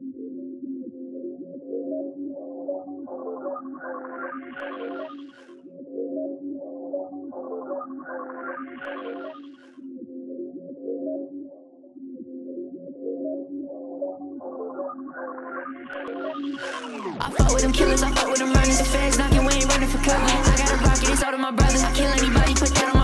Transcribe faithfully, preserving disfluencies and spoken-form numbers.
I fought with them killers, I fought with them runners. The feds knocking, we ain't running for cover. I got a rocket, it's all to my brothers. I kill anybody, put that on my